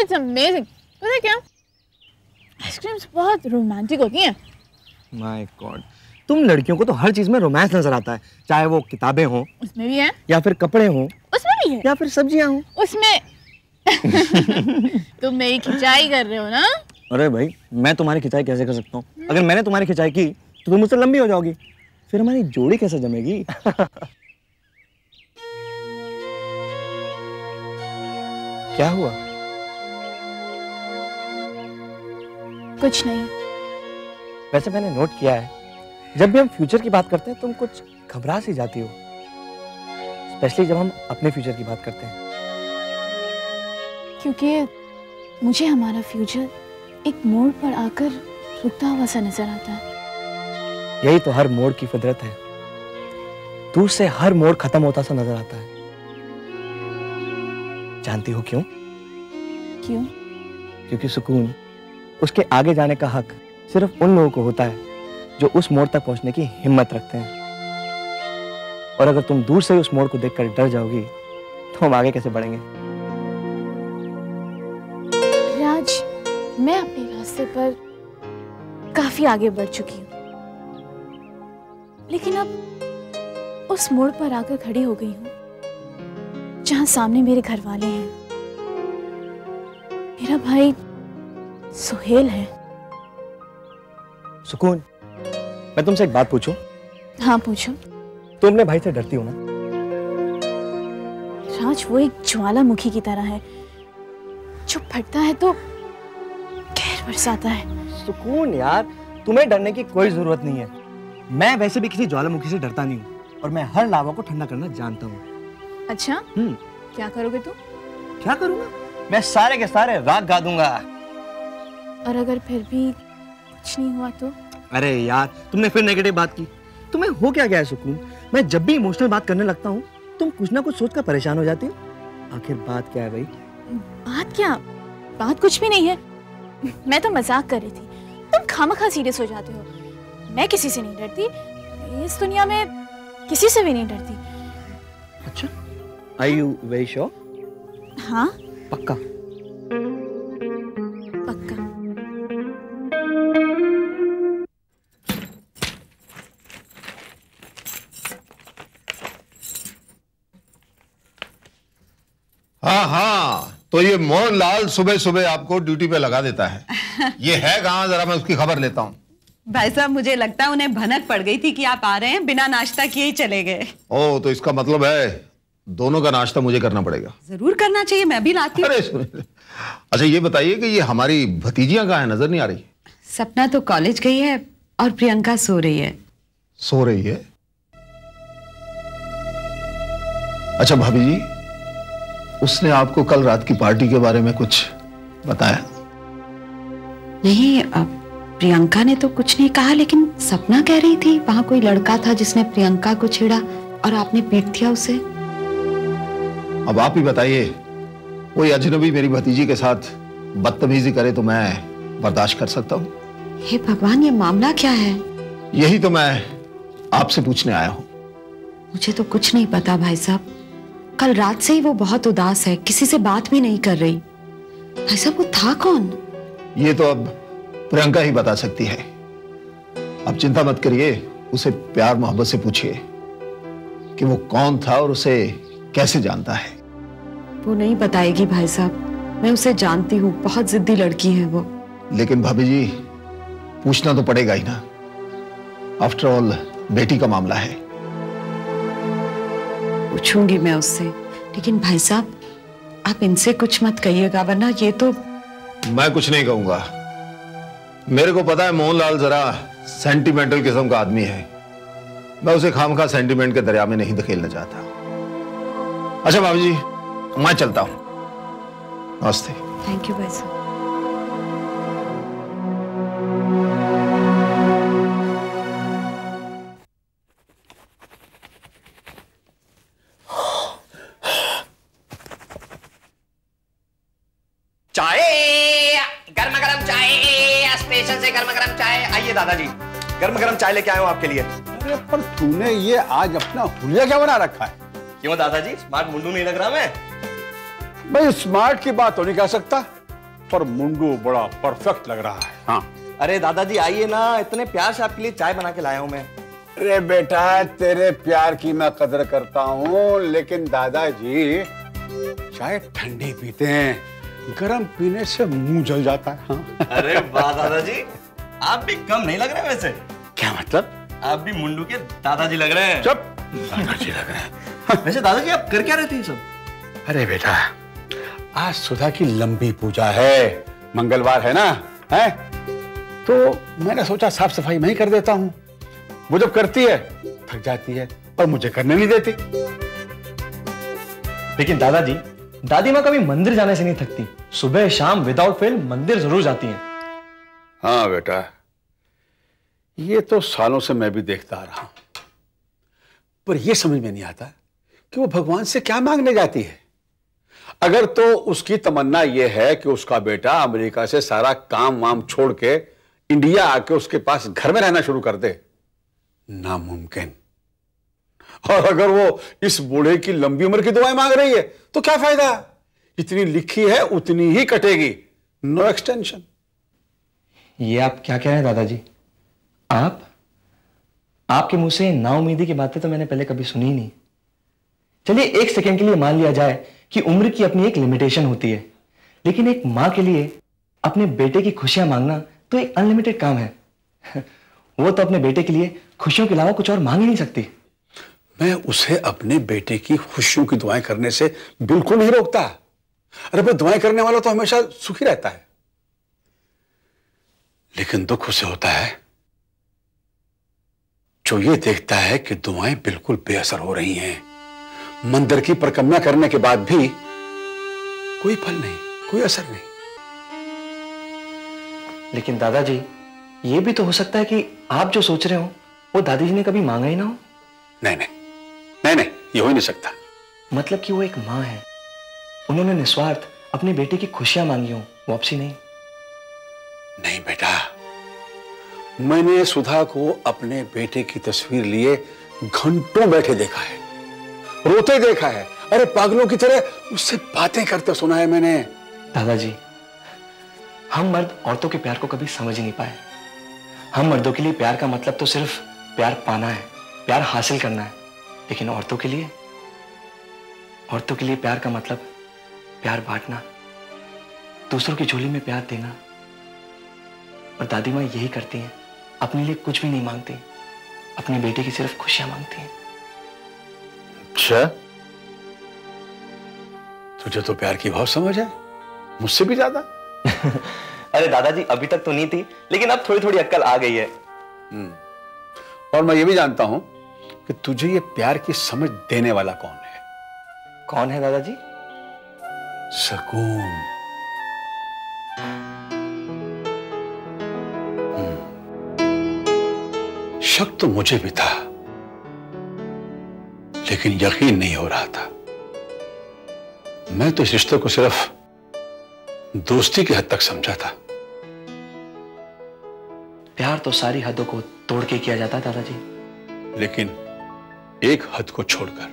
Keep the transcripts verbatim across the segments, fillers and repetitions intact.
It's amazing. पता है क्या, आइसक्रीम्स बहुत रोमांटिक होती हैं। माय गॉड, तुम लड़कियों को तो हर चीज में रोमांस नजर आता है, चाहे वो किताबें हों, उसमें भी है, या फिर कपड़े हों, उसमें भी है, या फिर सब्जियां हों, उसमें। तुम मेरी खिंचाई कर रहे हो ना? अरे भाई, मैं तुम्हारी खिंचाई कैसे कर सकता हूँ? अगर मैंने तुम्हारी खिंचाई की तो तुम मुझसे लंबी हो जाओगी, फिर हमारी जोड़ी कैसे जमेगी? क्या हुआ? कुछ नहीं। वैसे मैंने नोट किया है, जब भी हम फ्यूचर की बात करते हैं तुम कुछ घबरा सी जाती हो, स्पेशली जब हम अपने फ्यूचर की बात करते हैं। क्योंकि मुझे हमारा फ्यूचर एक मोड़ पर आकर रुकता हुआ सा नजर आता है। यही तो हर मोड़ की फितरत है, दूर से हर मोड़ खत्म होता सा नजर आता है। जानती हो क्यों? क्यों? क्योंकि सुकून, उसके आगे जाने का हक सिर्फ उन लोगों को होता है जो उस मोड़ तक पहुंचने की हिम्मत रखते हैं। और अगर तुम दूर से उस मोड़ को देखकर डर जाओगी तो हम आगे कैसे बढ़ेंगे? राज, मैं अपने रास्ते पर काफी आगे बढ़ चुकी हूँ, लेकिन अब उस मोड़ पर आकर खड़ी हो गई हूँ जहाँ सामने मेरे घर वाले हैं, मेरा भाई सोहेल है। सुकून, मैं तुमसे एक बात पूछूं? हाँ पूछो। तुम अपने भाई से डरती हो ना? राज, वो एक ज्वालामुखी की तरह है जो फटता है तो कहर बरसाता है। सुकून यार, तुम्हें डरने की कोई जरूरत नहीं है। मैं वैसे भी किसी ज्वालामुखी से डरता नहीं हूँ, और मैं हर लावा को ठंडा करना जानता हूँ। अच्छा, क्या करोगे तुम? क्या करूँगा? मैं सारे के सारे राग गा दूंगा। और अगर फिर भी कुछ नहीं हुआ तो? अरे यार, तुमने फिर नेगेटिव बात की। तुम्हें हो क्या गया है सुकून? मैं जब भी इमोशनल बात करने लगता हूँ तुम कुछ ना कुछ सोचकर परेशान हो जाती हो। आखिर बात क्या है भाई? बात क्या, बात कुछ भी नहीं है। मैं तो मजाक कर रही थी, तुम खामखा सीरियस हो जाते हो। मैं किसी से नहीं डरती, इस दुनिया में किसी से भी नहीं डरती। अच्छा, Are you very sure? हाँ, पक्का पक्का। हाँ हाँ, तो ये मोहन लाल सुबह सुबह आपको ड्यूटी पे लगा देता है। ये है कहाँ, जरा मैं उसकी खबर लेता हूँ। भाई साहब, मुझे लगता है उन्हें भनक पड़ गई थी कि आप आ रहे हैं, बिना नाश्ता किए ही चले गए। ओ, तो इसका मतलब है दोनों का नाश्ता मुझे करना पड़ेगा। जरूर करना चाहिए, मैं भी लाती हूँ। अच्छा ये बताइए कि ये हमारी भतीजियां कहाँ हैं, नजर नहीं आ रही? सपना तो कॉलेज गई है और प्रियंका सो रही है। सो रही है? अच्छा भाभी जी, उसने आपको कल रात की पार्टी के बारे में कुछ बताया? नहीं, अब प्रियंका ने तो कुछ नहीं कहा, लेकिन सपना कह रही थी वहां कोई लड़का था जिसने प्रियंका को छेड़ा और आपने पीट दिया उसे। अब आप ही बताइए, कोई अजनबी मेरी भतीजी के साथ बदतमीजी करे तो मैं बर्दाश्त कर सकता हूँ? हे भगवान, ये मामला क्या है? यही तो मैं आपसे पूछने आया हूँ। मुझे तो कुछ नहीं पता भाई साहब, कल रात से ही वो बहुत उदास है, किसी से बात भी नहीं कर रही। भाई साहब, वो था कौन? ये तो अब प्रियंका ही बता सकती है। अब चिंता मत करिए, उसे प्यार मोहब्बत से पूछिए कि वो कौन था और उसे कैसे जानता है। वो नहीं बताएगी भाई साहब, मैं उसे जानती हूँ, बहुत जिद्दी लड़की है वो। लेकिन भाभी जी, पूछना तो पड़ेगा ही ना, आफ्टर ऑल बेटी का मामला है। पूछूंगी मैं उससे, लेकिन भाई साहब आप इनसे कुछ मत कहिएगा, वरना ये तो। मैं कुछ नहीं कहूंगा, मेरे को पता है मोहनलाल जरा सेंटिमेंटल किस्म का आदमी है, मैं उसे खामखा सेंटिमेंट के दरिया में नहीं धकेलना चाहता। अच्छा भाभी जी, मैं चलता हूँ। नमस्ते। थैंक यू भाई साहब। चाय, गर्म गर्म चाय, स्टेशन से गर्म गर्म चाय। आइए दादाजी, गर्म गर्म चाय लेके आया हूँ आपके लिए। अरे पर तूने ये आज अपना हुलिया क्या बना रखा है? क्यों दादाजी, स्मार्ट मुंडू नहीं लग रहा मैं? भाई स्मार्ट की बात तो नहीं कर सकता, पर मुंडू बड़ा परफेक्ट लग रहा है। हाँ अरे दादाजी आइए ना, इतने प्यार से आपके लिए चाय बना के लाया हूँ मैं। अरे बेटा तेरे प्यार की मैं कदर करता हूँ, लेकिन दादाजी चाय ठंडी पीते हैं, गरम पीने से मुंह जल जाता है। हाँ। अरे वाह दादाजी आप भी कम नहीं लग रहे वैसे। क्या मतलब? आप भी मुंडू के दादाजी लग रहे हैं। चुप, दादाजी लग रहे हैं। वैसे दादाजी आप कर क्या रहे थे सब? अरे बेटा आज सुधा की लंबी पूजा है, मंगलवार है ना, है तो मैंने सोचा साफ सफाई मैं ही कर देता हूँ। वो जब करती है थक जाती है पर मुझे करने नहीं देती। लेकिन दादाजी दादी माँ कभी मंदिर जाने से नहीं थकती, सुबह शाम विदाउट फेल मंदिर जरूर जाती हैं। हाँ बेटा ये तो सालों से मैं भी देखता आ रहा हूं, पर यह समझ में नहीं आता कि वो भगवान से क्या मांगने जाती है। अगर तो उसकी तमन्ना यह है कि उसका बेटा अमेरिका से सारा काम वाम छोड़ के इंडिया आके उसके पास घर में रहना शुरू कर दे, नामुमकिन। और अगर वो इस बूढ़े की लंबी उम्र की दुआएं मांग रही है तो क्या फायदा, इतनी लिखी है उतनी ही कटेगी, नो एक्सटेंशन। ये आप क्या कह रहे हैं दादाजी? आप आपके मुंह से नाउमीदी की बातें तो मैंने पहले कभी सुनी नहीं। चलिए एक सेकेंड के लिए मान लिया जाए कि उम्र की अपनी एक लिमिटेशन होती है, लेकिन एक माँ के लिए अपने बेटे की खुशियां मांगना तो एक अनलिमिटेड काम है। वो तो अपने बेटे के लिए खुशियों के अलावा कुछ और मांग ही नहीं सकती। मैं उसे अपने बेटे की खुशियों की दुआएं करने से बिल्कुल नहीं रोकता। अरे भाई दुआएं करने वाला तो हमेशा सुखी रहता है, लेकिन दुख उसे होता है जो ये देखता है कि दुआएं बिल्कुल बेअसर हो रही हैं, मंदिर की परिक्रमा करने के बाद भी कोई फल नहीं, कोई असर नहीं। लेकिन दादाजी ये भी तो हो सकता है कि आप जो सोच रहे हो वो दादी जी ने कभी मांगा ही ना हो। नहीं नहीं नहीं नहीं ये हो ही नहीं सकता। मतलब कि वो एक माँ है, उन्होंने निस्वार्थ अपने बेटे की खुशियां मांगी हो, वापसी नहीं। नहीं बेटा मैंने सुधा को अपने बेटे की तस्वीर लिए घंटों बैठे देखा है, रोते देखा है, अरे पागलों की तरह उससे बातें करते सुना है मैंने। दादाजी हम मर्द औरतों के प्यार को कभी समझ ही नहीं पाए। हम मर्दों के लिए प्यार का मतलब तो सिर्फ प्यार पाना है, प्यार हासिल करना है, लेकिन औरतों के लिए औरतों के लिए प्यार का मतलब प्यार बांटना, दूसरों की झोली में प्यार देना। और दादी माँ यही करती हैं, अपने लिए कुछ भी नहीं मांगती, अपने बेटे की सिर्फ खुशियां मांगती हैं। अच्छा तुझे तो प्यार की बहुत समझ है, मुझसे भी ज्यादा। अरे दादाजी अभी तक तो नहीं थी, लेकिन अब थोड़ी थोड़ी अक्कल आ गई है। और मैं ये भी जानता हूं कि तुझे ये प्यार की समझ देने वाला कौन है। कौन है दादाजी? सुकून। शक तो मुझे भी था, लेकिन यकीन नहीं हो रहा था। मैं तो इस रिश्ते को सिर्फ दोस्ती की हद तक समझा था। प्यार तो सारी हदों को तोड़ के किया जाता है दादाजी, लेकिन एक हद को छोड़कर।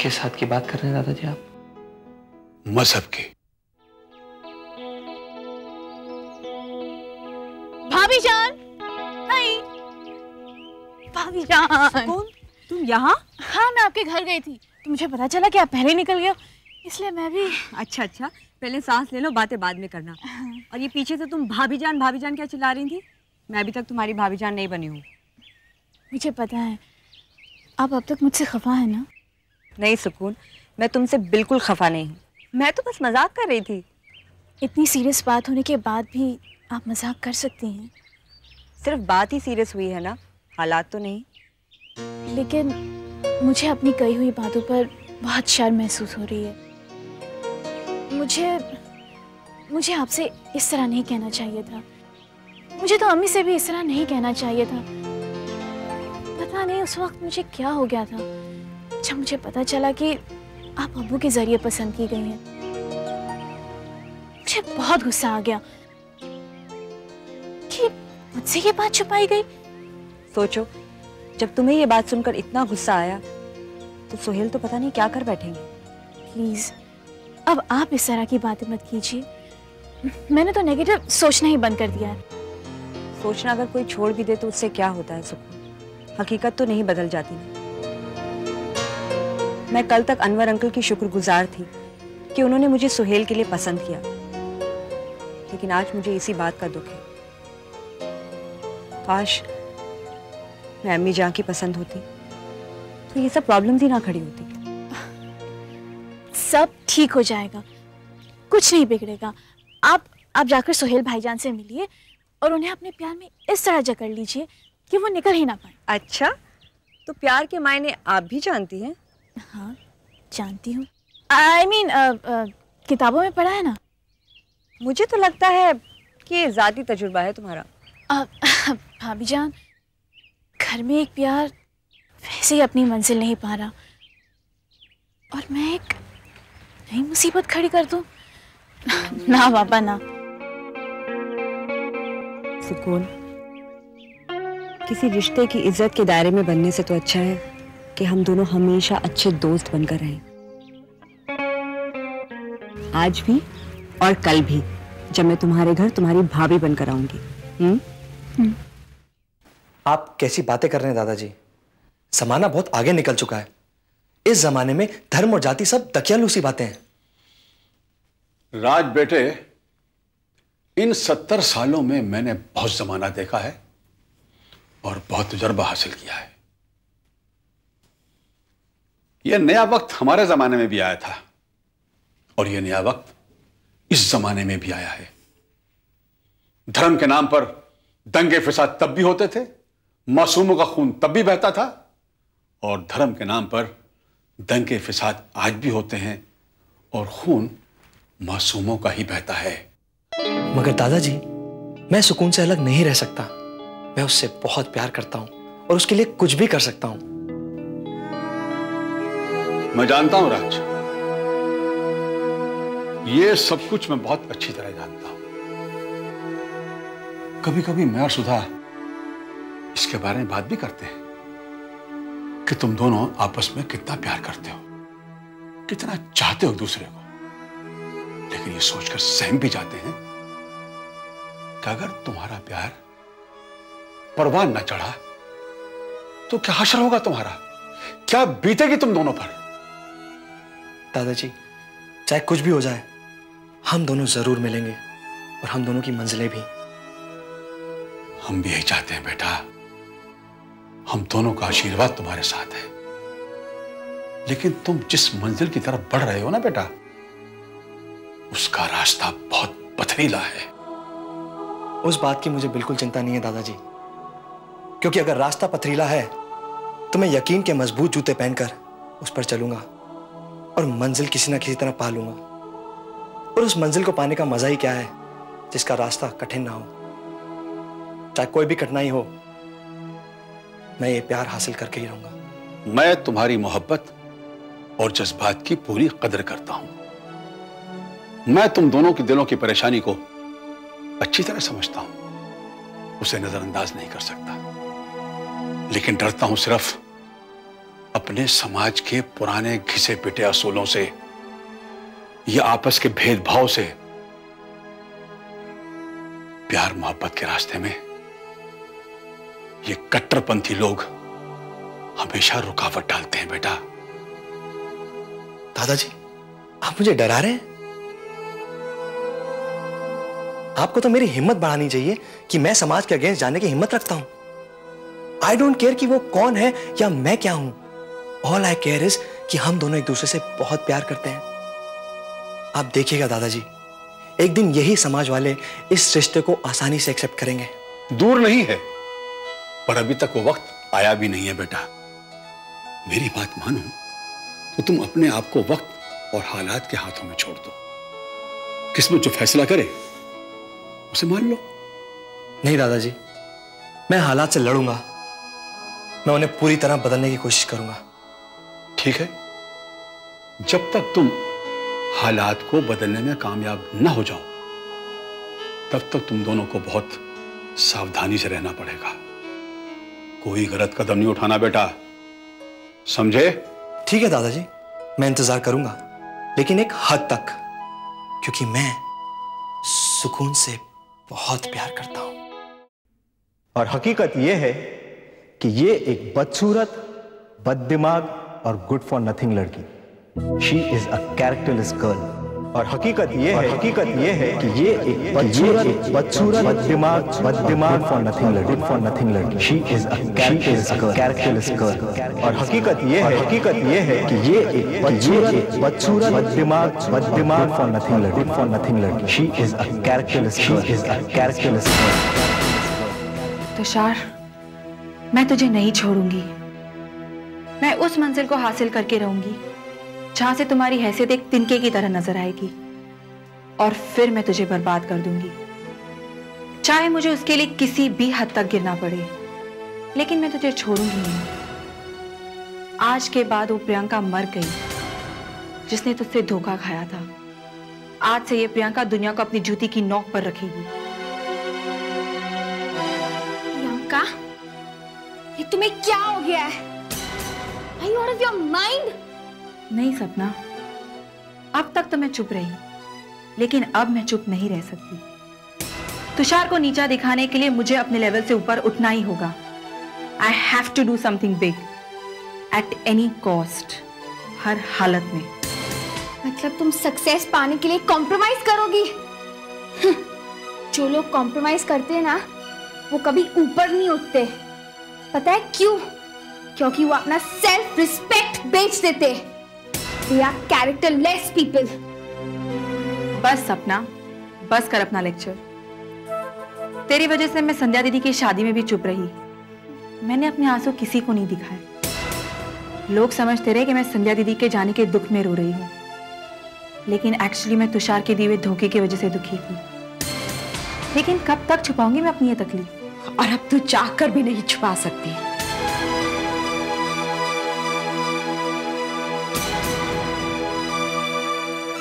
किस हद की बात कर रहे हैं दादाजी आप? मजहब की। भाभी जान, नहीं भाभी जान तुम यहाँ? हाँ मैं आपके घर गई थी तो मुझे पता चला कि आप पहले निकल गए हो, इसलिए मैं भी। अच्छा अच्छा पहले सांस ले लो, बातें बाद में करना। और ये पीछे से तुम भाभी जान भाभी जान क्या चिल्ला रही थी? मैं अभी तक तुम्हारी भाभी जान नहीं बनी हूँ। मुझे पता है आप अब तक मुझसे खफा है ना? नहीं सुकून मैं तुमसे बिल्कुल खफा नहीं हूँ, मैं तो बस मजाक कर रही थी। इतनी सीरियस बात होने के बाद भी आप मजाक कर सकती हैं? सिर्फ बात ही सीरियस हुई है ना, हालात तो नहीं। लेकिन मुझे अपनी कही हुई बातों पर बहुत शर्म महसूस हो रही है। मुझे मुझे आपसे इस तरह नहीं कहना चाहिए था, मुझे तो अम्मी से भी इस तरह नहीं कहना चाहिए था। पता नहीं उस वक्त मुझे क्या हो गया था जब मुझे पता चला कि आप अबू के जरिए पसंद की गई हैं। मुझे बहुत गुस्सा आ गया कि मुझसे ये बात छुपाई गई। सोचो जब तुम्हें ये बात सुनकर इतना गुस्सा आया तो सोहेल तो पता नहीं क्या कर बैठेंगे। प्लीज अब आप इस तरह की बातें मत कीजिए, मैंने तो नेगेटिव सोचना ही बंद कर दिया है। सोचना अगर कोई छोड़ भी दे तो उससे क्या होता है सुकून? हकीकत तो नहीं बदल जाती ना। मैं कल तक अनवर अंकल की शुक्रगुजार थी कि उन्होंने मुझे सुहेल के लिए पसंद किया, लेकिन आज मुझे इसी बात का दुख है। काश मैं अम्मी जान की पसंद होती तो ये सब प्रॉब्लम्स ही ना खड़ी होती। सब ठीक हो जाएगा, कुछ नहीं बिगड़ेगा। आप आप जाकर सुहेल भाईजान से मिलिए और उन्हें अपने प्यार में इस तरह जकड़ लीजिए कि वो निकल ही ना पाए। अच्छा, तो प्यार के मायने आप भी जानती हैं? हाँ जानती हूँ। आई मीन किताबों में पढ़ा है ना। मुझे तो लगता है कि ये ज़ाती तजुर्बा है तुम्हारा। भाभी जान, घर में एक प्यार वैसे ही अपनी मंजिल नहीं पा रहा और मैं एक नई मुसीबत खड़ी कर दूं। ना पापा ना। सुकून, किसी रिश्ते की इज्जत के दायरे में बनने से तो अच्छा है कि हम दोनों हमेशा अच्छे दोस्त बनकर रहें। आज भी और कल भी जब मैं तुम्हारे घर तुम्हारी भाभी बनकर आऊंगी। हम्म हम्म। आप कैसी बातें कर रहे हैं दादाजी? जमाना बहुत आगे निकल चुका है। इस जमाने में धर्म और जाति सब तकियालूसी बातें हैं। राज बेटे, इन सत्तर सालों में मैंने बहुत जमाना देखा है और बहुत तजुर्बा हासिल किया है। यह नया वक्त हमारे जमाने में भी आया था और यह नया वक्त इस जमाने में भी आया है। धर्म के नाम पर दंगे फसाद तब भी होते थे, मासूमों का खून तब भी बहता था और धर्म के नाम पर दंगे फसाद आज भी होते हैं और खून मासूमों का ही बहता है। मगर दादाजी, मैं सुकून से अलग नहीं रह सकता। मैं उससे बहुत प्यार करता हूं और उसके लिए कुछ भी कर सकता हूं। मैं जानता हूं राज, ये सब कुछ मैं बहुत अच्छी तरह जानता हूं। कभी कभी मैं और सुधा इसके बारे में बात भी करते हैं कि तुम दोनों आपस में कितना प्यार करते हो, कितना चाहते हो दूसरे को। लेकिन ये सोचकर सहम भी जाते हैं कि अगर तुम्हारा प्यार परवान ना चढ़ा तो क्या हश्र होगा तुम्हारा, क्या बीतेगी तुम दोनों पर। दादाजी, चाहे कुछ भी हो जाए हम दोनों जरूर मिलेंगे और हम दोनों की मंजिलें भी। हम भी यही चाहते हैं बेटा। हम दोनों का आशीर्वाद तुम्हारे साथ है, लेकिन तुम जिस मंजिल की तरफ बढ़ रहे हो ना बेटा, उसका रास्ता बहुत पथरीला है। उस बात की मुझे बिल्कुल चिंता नहीं है दादाजी, क्योंकि अगर रास्ता पथरीला है तो मैं यकीन के मजबूत जूते पहनकर उस पर चलूंगा और मंजिल किसी ना किसी तरह पा लूंगा। और उस मंजिल को पाने का मजा ही क्या है जिसका रास्ता कठिन ना हो। चाहे कोई भी कठिनाई हो, मैं ये प्यार हासिल करके ही रहूंगा। मैं तुम्हारी मोहब्बत और जज्बात की पूरी कदर करता हूं। मैं तुम दोनों के दिलों की परेशानी को अच्छी तरह समझता हूं, उसे नजरअंदाज नहीं कर सकता। लेकिन डरता हूं सिर्फ अपने समाज के पुराने घिसे पिटे असूलों से या आपस के भेदभाव से। प्यार मोहब्बत के रास्ते में ये कट्टरपंथी लोग हमेशा रुकावट डालते हैं बेटा। दादाजी, आप मुझे डरा रहे हैं। आपको तो मेरी हिम्मत बढ़ानी चाहिए कि मैं समाज के अगेंस्ट जाने की हिम्मत रखता हूं। आई डोंट केयर कि वो कौन है या मैं क्या हूं। ऑल आई केयर इज कि हम दोनों एक दूसरे से बहुत प्यार करते हैं। आप देखिएगा दादाजी, एक दिन यही समाज वाले इस रिश्ते को आसानी से एक्सेप्ट करेंगे। दूर नहीं है, पर अभी तक वो वक्त आया भी नहीं है बेटा। मेरी बात मानो तो तुम अपने आप को वक्त और हालात के हाथों में छोड़ दो। किस्मत जो फैसला करे उसे मान लो। नहीं दादाजी, मैं हालात से लड़ूंगा। मैं उन्हें पूरी तरह बदलने की कोशिश करूंगा। ठीक है, जब तक तुम हालात को बदलने में कामयाब ना हो जाओ तब तक तुम दोनों को बहुत सावधानी से रहना पड़ेगा। कोई गलत कदम नहीं उठाना बेटा, समझे? ठीक है दादाजी, मैं इंतजार करूंगा, लेकिन एक हद तक, क्योंकि मैं सुकून से बहुत प्यार करता हूं। और हकीकत यह है कि ये एक बदसूरत, बददिमाग और गुड फॉर नथिंग लड़की, she is a characterless girl. और हकीकत यह है हकीकत यह है कि ये एक बदसूरत, बदसूरत, बददिमाग, बददिमाग फॉर नथिंग लड़की, गुड फॉर नथिंग लड़की, she is a characterless girl, characterless girl. और हकीकत यह है हकीकत यह है कि ये एक बदसूरत, बदसूरत, बददिमाग, बददिमाग फॉर नथिंग लड़की, गुड फॉर नथिंग लड़की, she is a characterless, she is a characterless girl. Tushar, मैं तुझे नहीं छोड़ूंगी। मैं उस मंजिल को हासिल करके रहूंगी जहां से तुम्हारी हैसियत एक तिनके की तरह नजर आएगी, और फिर मैं तुझे बर्बाद कर दूंगी, चाहे मुझे उसके लिए किसी भी हद तक गिरना पड़े, लेकिन मैं तुझे छोड़ूंगी नहीं। आज के बाद वो प्रियंका मर गई जिसने तुझसे धोखा खाया था। आज से ये प्रियंका दुनिया को अपनी जूती की नोक पर रखेगी। प्रियंका, ये तुम्हें क्या हो गया है? Are you out of your mind? नहीं सपना, अब तक तो मैं चुप रही, लेकिन अब मैं चुप नहीं रह सकती। तुषार को नीचा दिखाने के लिए मुझे अपने लेवल से ऊपर उठना ही होगा। I have to do something big, at any cost, हर हालत में। मतलब तुम सक्सेस पाने के लिए कॉम्प्रोमाइज करोगी? जो लोग कॉम्प्रोमाइज करते हैं ना, वो कभी ऊपर नहीं उठते। पता है क्यों? क्योंकि वो अपना सेल्फ रिस्पेक्ट बेच देते। They are characterless people. बस सपना, बस कर अपना लेक्चर। तेरी वजह से मैं संध्या दीदी की शादी में भी चुप रही। मैंने अपने आंसू किसी को नहीं दिखाए। लोग समझते रहे कि मैं संध्या दीदी के जाने के दुख में रो रही हूँ, लेकिन एक्चुअली मैं तुषार के दिए हुए धोखे की वजह से दुखी थी। लेकिन कब तक छुपाऊंगी मैं अपनी ये तकलीफ? और अब तू चाहकर भी नहीं छुपा सकती।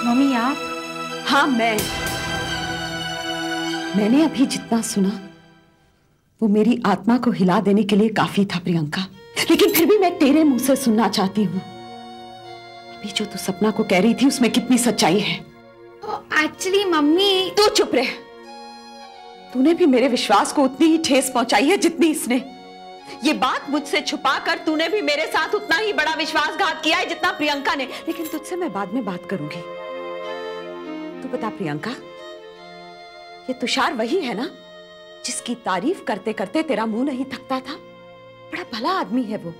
मम्मी आप? हाँ मैं। मैंने अभी जितना सुना वो मेरी आत्मा को हिला देने के लिए काफी था प्रियंका, लेकिन फिर भी मैं तेरे मुंह से सुनना चाहती हूँ अभी जो तू सपना को कह रही थी उसमें कितनी सच्चाई है। एक्चुअली मम्मी, तू चुप रह। तूने भी मेरे विश्वास को उतनी ही ठेस पहुंचाई है जितनी इसने। ये बात मुझसे छुपा कर तूने भी मेरे साथ उतना ही बड़ा विश्वासघात किया है जितना प्रियंका ने, लेकिन तुझसे मैं बाद में बात करूंगी। तू बता प्रियंका, ये तुषार वही है ना जिसकी तारीफ करते करते तेरा मुंह नहीं थकता था? बड़ा भला आदमी है वो,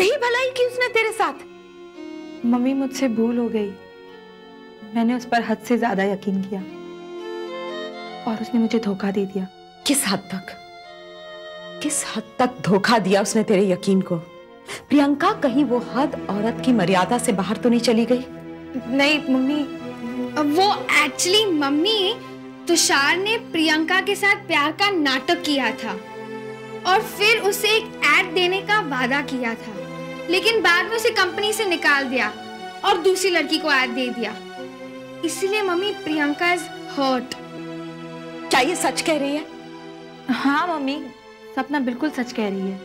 यही भलाई की उसने तेरे साथ। मम्मी मुझसे भूल हो गई, मैंने उस पर हद से ज्यादा यकीन किया और उसने मुझे धोखा दे दिया। किस हद तक किस हद तक धोखा दिया उसने तेरे यकीन को? प्रियंका, कहीं वो हद औरत की मर्यादा से बाहर तो नहीं चली गई? नहीं मम्मी, वो एक्चुअली मम्मी, तुषार ने प्रियंका के साथ प्यार का नाटक किया था और फिर उसे एक ऐड देने का वादा किया था, लेकिन बाद में उसे कंपनी से निकाल दिया और दूसरी लड़की को ऐड दे दिया। इसलिए मम्मी प्रियंका इज हर्ट। क्या ये सच कह रही है? हाँ मम्मी, सपना बिल्कुल सच कह रही है।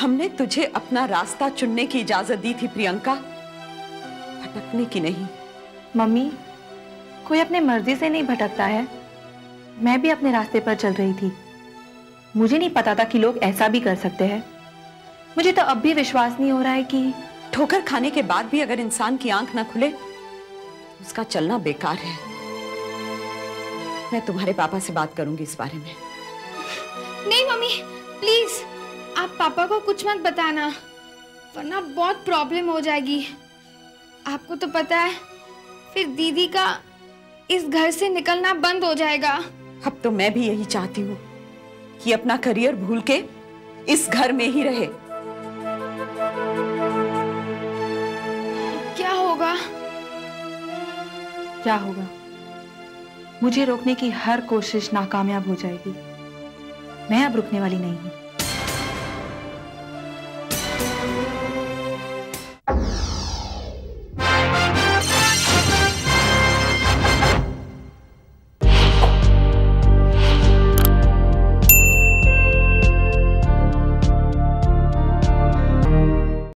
हमने तुझे अपना रास्ता चुनने की इजाजत दी थी प्रियंका, भटकने की नहीं। मम्मी, कोई अपने मर्जी से नहीं भटकता है। मैं भी अपने रास्ते पर चल रही थी, मुझे नहीं पता था कि लोग ऐसा भी कर सकते हैं। मुझे तो अब भी विश्वास नहीं हो रहा है कि ठोकर खाने के बाद भी अगर इंसान की आंख ना खुले तो उसका चलना बेकार है। मैं तुम्हारे पापा से बात करूंगी इस बारे में। नहीं मम्मी प्लीज, आप पापा को कुछ मत बताना, वरना बहुत प्रॉब्लम हो जाएगी। आपको तो पता है फिर दीदी का इस घर से निकलना बंद हो जाएगा। अब तो मैं भी यही चाहती हूँ कि अपना करियर भूल के इस घर में ही रहे। क्या होगा? क्या होगा? मुझे रोकने की हर कोशिश नाकामयाब हो जाएगी। मैं अब रुकने वाली नहीं हूँ।